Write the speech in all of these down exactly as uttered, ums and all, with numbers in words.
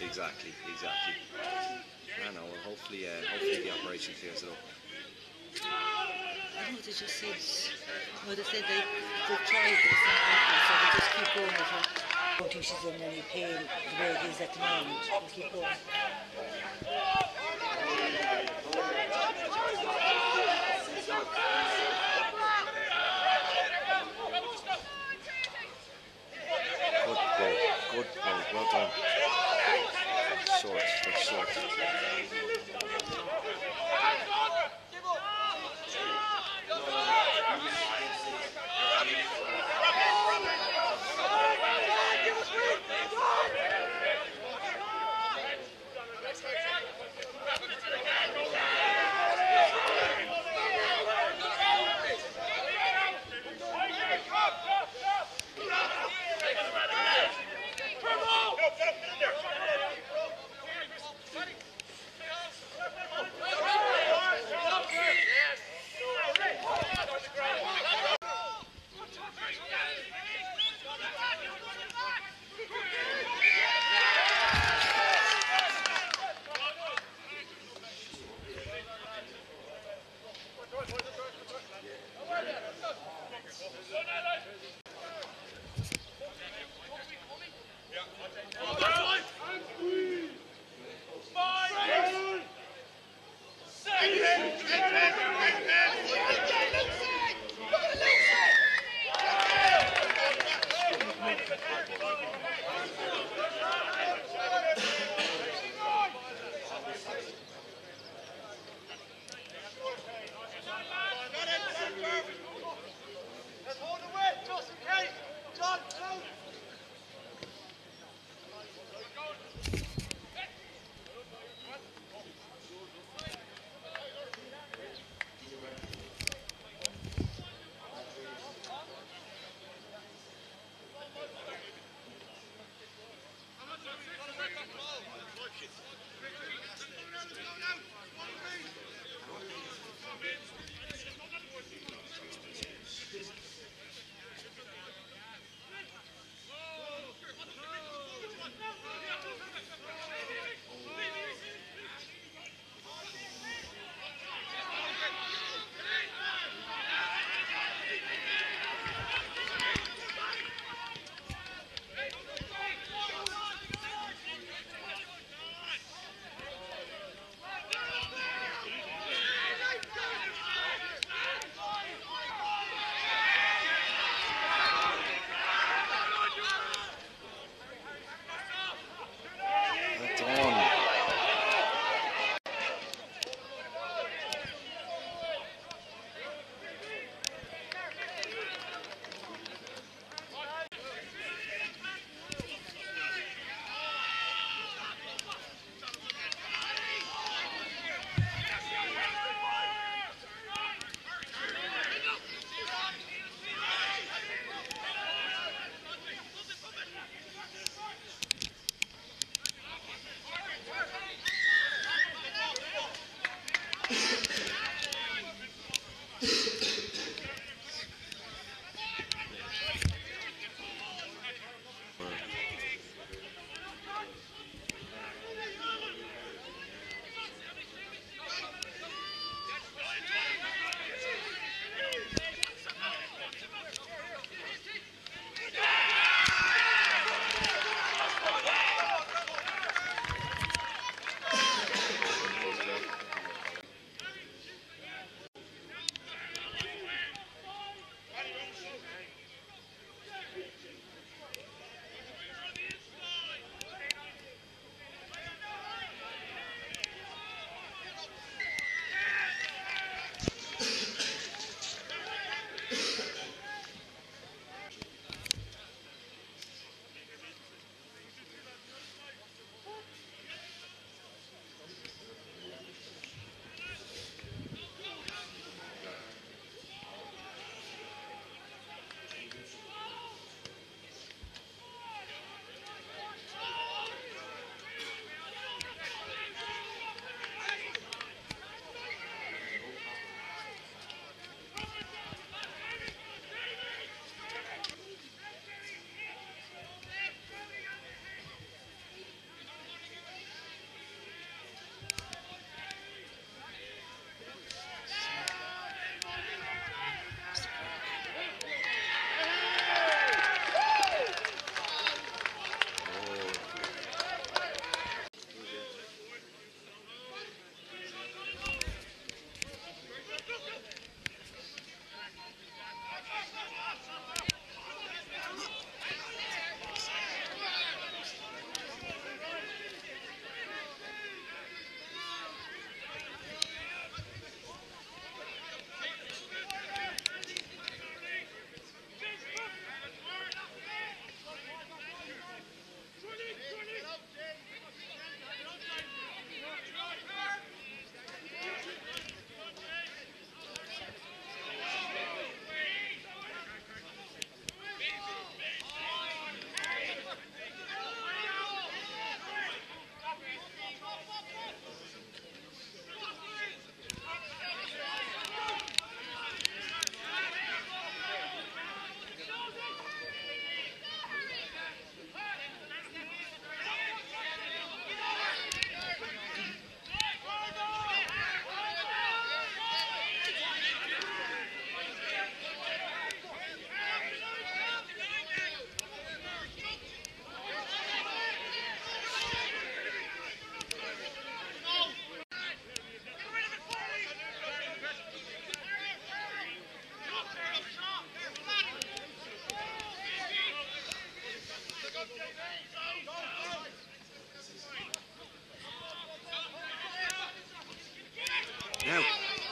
Exactly, exactly. I know, well, hopefully, uh, hopefully the operation clears it up. I know they just said, no, they said they, they tried, but it's not happening, so they just keep going with her. I don't think she's in any pain the way it is at the moment. We'll keep going. Good ball, well done. Short, good short.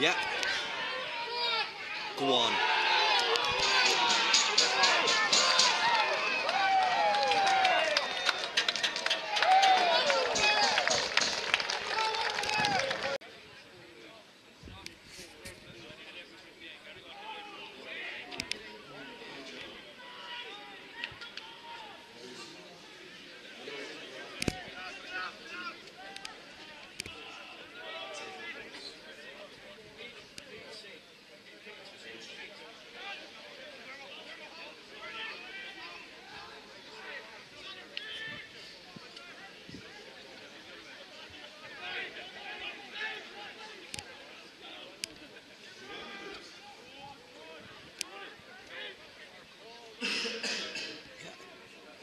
Yeah. Go on.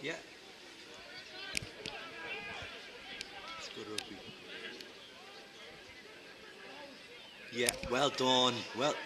Yeah. It's good rugby. Yeah, well done. Well, well done.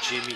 Jimmy.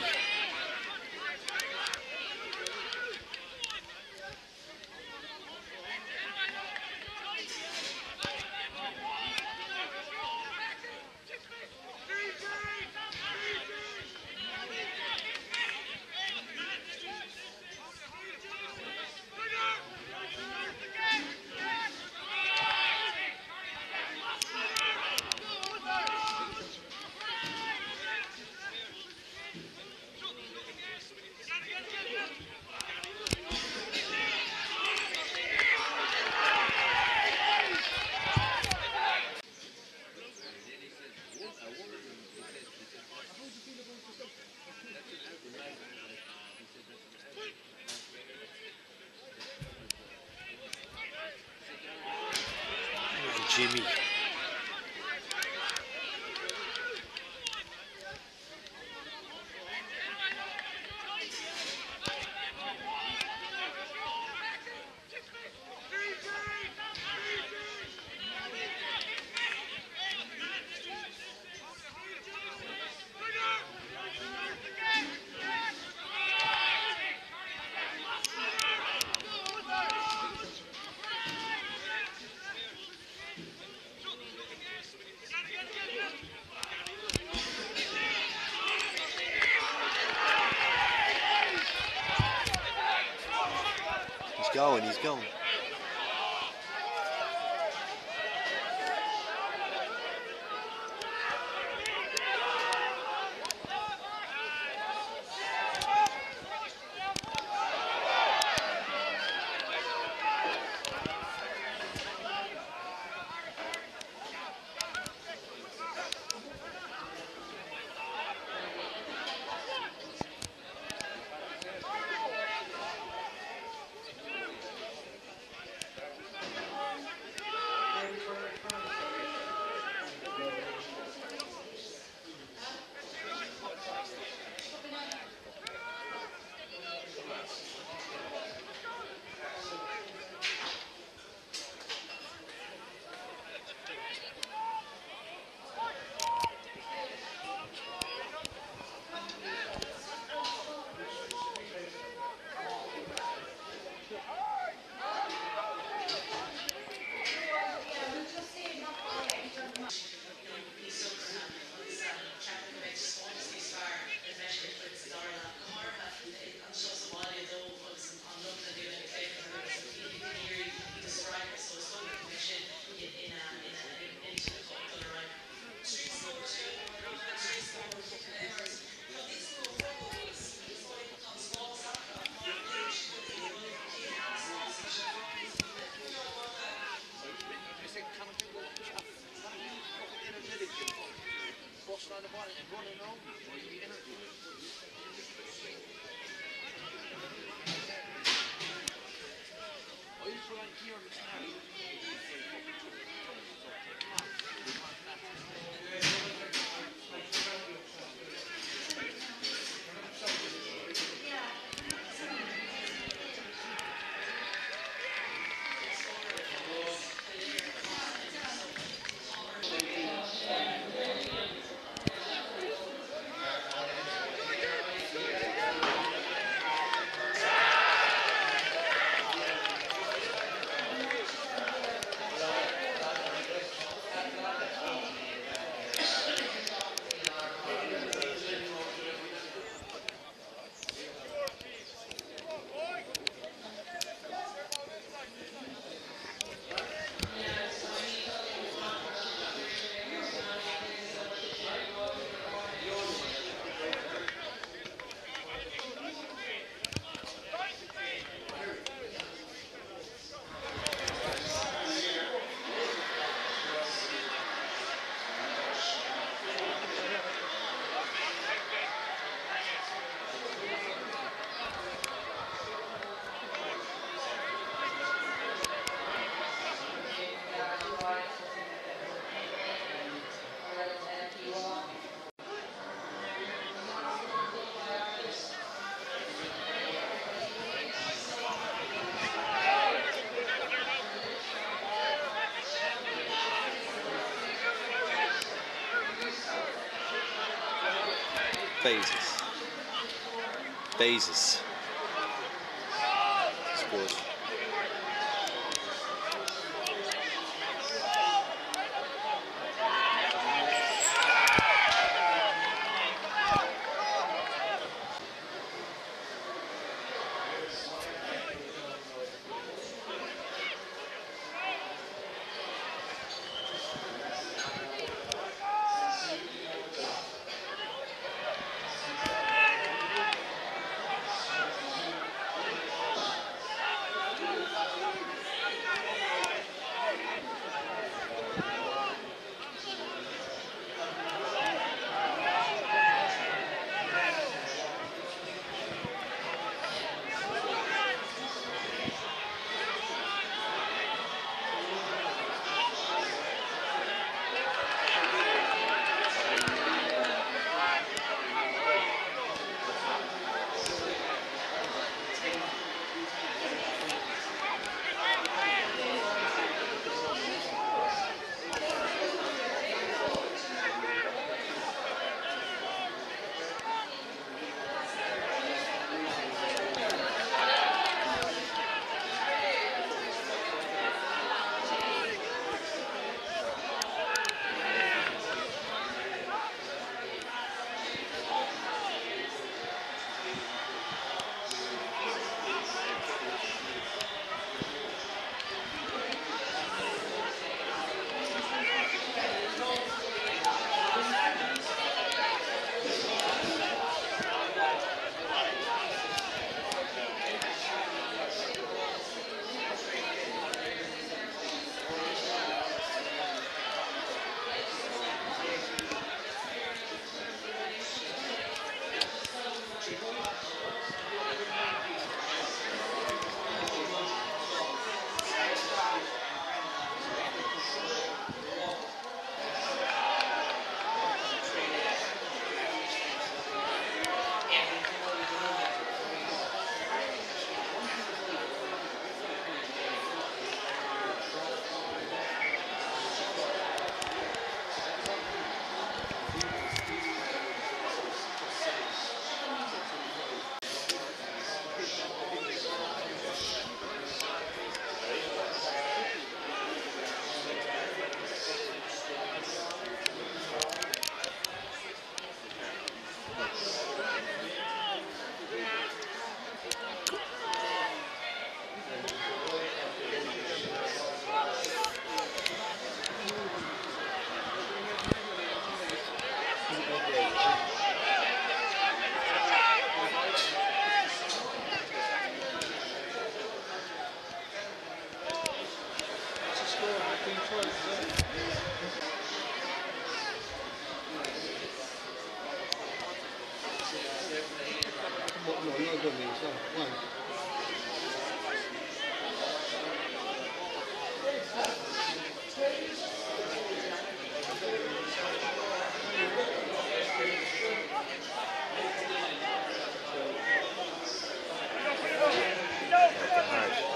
Jimmy. going, he's going. Phases. Phases. Sports.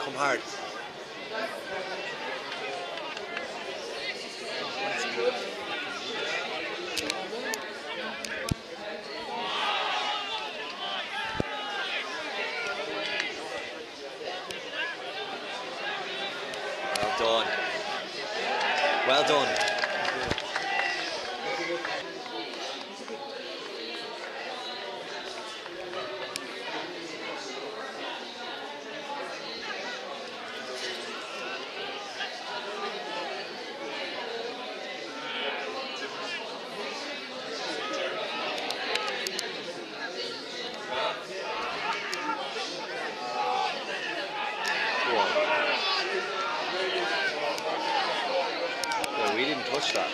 Come hard. Well done. Well done. Touch that.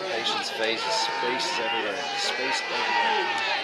Patience phases, space everywhere, space everywhere.